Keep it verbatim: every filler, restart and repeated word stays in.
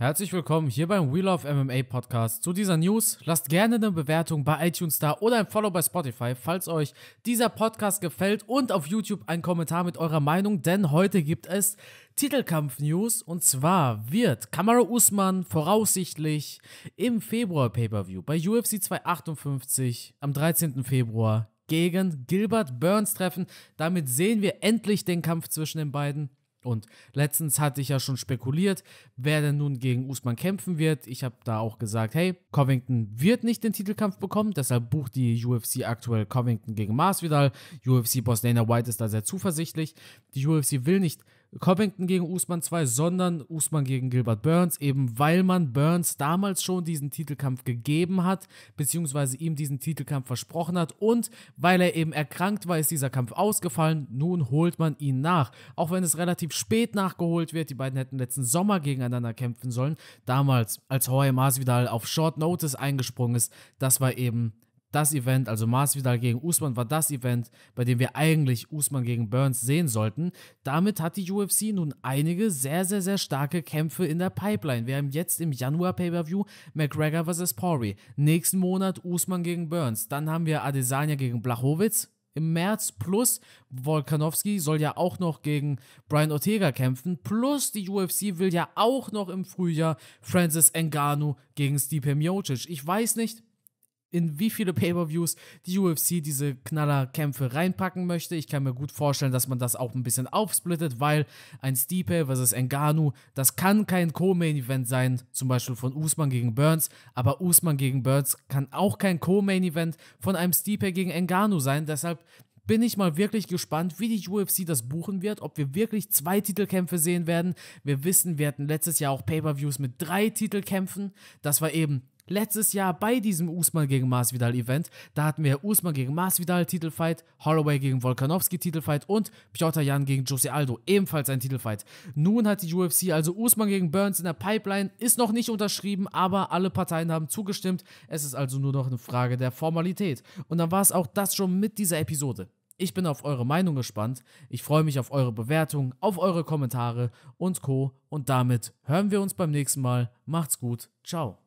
Herzlich willkommen hier beim We Love M M A Podcast. Zu dieser News, lasst gerne eine Bewertung bei iTunes da oder ein Follow bei Spotify, falls euch dieser Podcast gefällt, und auf YouTube einen Kommentar mit eurer Meinung, denn heute gibt es Titelkampf-News, und zwar wird Kamaru Usman voraussichtlich im Februar Pay-Per-View bei U F C zwei achtundfünfzig am dreizehnten Februar gegen Gilbert Burns treffen. Damit sehen wir endlich den Kampf zwischen den beiden. Und letztens hatte ich ja schon spekuliert, wer denn nun gegen Usman kämpfen wird. Ich habe da auch gesagt, hey, Covington wird nicht den Titelkampf bekommen, deshalb bucht die U F C aktuell Covington gegen Masvidal. U F C-Boss Dana White ist da sehr zuversichtlich. Die U F C will nicht Covington gegen Usman zwei, sondern Usman gegen Gilbert Burns, eben weil man Burns damals schon diesen Titelkampf gegeben hat, beziehungsweise ihm diesen Titelkampf versprochen hat, und weil er eben erkrankt war, ist dieser Kampf ausgefallen. Nun holt man ihn nach. Auch wenn es relativ spät nachgeholt wird, die beiden hätten letzten Sommer gegeneinander kämpfen sollen. Damals, als Jorge Masvidal auf Short Notice eingesprungen ist, das war eben das Event, also Masvidal gegen Usman war das Event, bei dem wir eigentlich Usman gegen Burns sehen sollten. Damit hat die U F C nun einige sehr, sehr, sehr starke Kämpfe in der Pipeline. Wir haben jetzt im Januar Pay-Per-View McGregor versus. Poirier, nächsten Monat Usman gegen Burns, dann haben wir Adesanya gegen Blachowicz im März, plus Volkanovski soll ja auch noch gegen Brian Ortega kämpfen, plus die U F C will ja auch noch im Frühjahr Francis Ngannou gegen Stipe Miocic. Ich weiß nicht, in wie viele Pay-Per-Views die U F C diese Knallerkämpfe reinpacken möchte. Ich kann mir gut vorstellen, dass man das auch ein bisschen aufsplittet, weil ein Stipe versus Ngannou, das kann kein Co-Main-Event sein, zum Beispiel von Usman gegen Burns, aber Usman gegen Burns kann auch kein Co-Main-Event von einem Stipe gegen Ngannou sein. Deshalb bin ich mal wirklich gespannt, wie die U F C das buchen wird, ob wir wirklich zwei Titelkämpfe sehen werden. Wir wissen, wir hatten letztes Jahr auch Pay-Per-Views mit drei Titelkämpfen. Das war eben letztes Jahr bei diesem Usman gegen Masvidal-Event. Da hatten wir Usman gegen Masvidal-Titelfight, Holloway gegen Volkanovski-Titelfight und Pjotr Jan gegen Jose Aldo, ebenfalls ein Titelfight. Nun hat die U F C also Usman gegen Burns in der Pipeline, ist noch nicht unterschrieben, aber alle Parteien haben zugestimmt. Es ist also nur noch eine Frage der Formalität. Und dann war es auch das schon mit dieser Episode. Ich bin auf eure Meinung gespannt. Ich freue mich auf eure Bewertungen, auf eure Kommentare und Co. Und damit hören wir uns beim nächsten Mal. Macht's gut. Ciao.